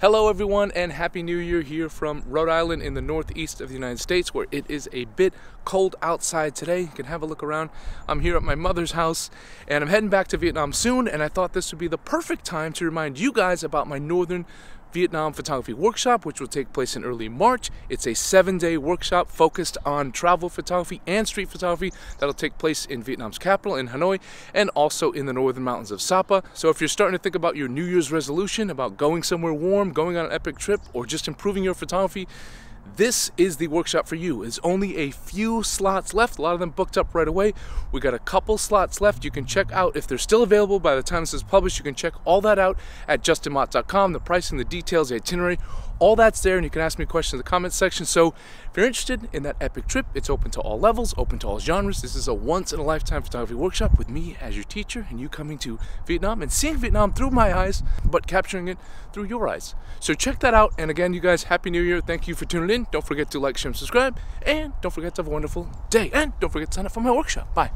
Hello everyone and Happy New Year here from Rhode Island in the northeast of the United States, where it is a bit cold outside today. You can have a look around. I'm here at my mother's house and I'm heading back to Vietnam soon, and I thought this would be the perfect time to remind you guys about my Northern Vietnam Photography Workshop, which will take place in early March. It's a 7-day workshop focused on travel photography and street photography that'll take place in Vietnam's capital in Hanoi and also in the northern mountains of Sapa. So if you're starting to think about your New Year's resolution about going somewhere warm, going on an epic trip, or just improving your photography, this is the workshop for you. There's only a few slots left, a lot of them booked up right away. We got a couple slots left. You can check out if they're still available by the time this is published. You can check all that out at justinmott.com, the pricing, the details, the itinerary, all that's there, and you can ask me questions in the comments section. So if you're interested in that epic trip, it's open to all levels, open to all genres. This is a once-in-a-lifetime photography workshop with me as your teacher, and you coming to Vietnam and seeing Vietnam through my eyes, but capturing it through your eyes. So check that out, and again, you guys, Happy New Year. Thank you for tuning in. Don't forget to like, share, and subscribe, and don't forget to have a wonderful day, and don't forget to sign up for my workshop. Bye.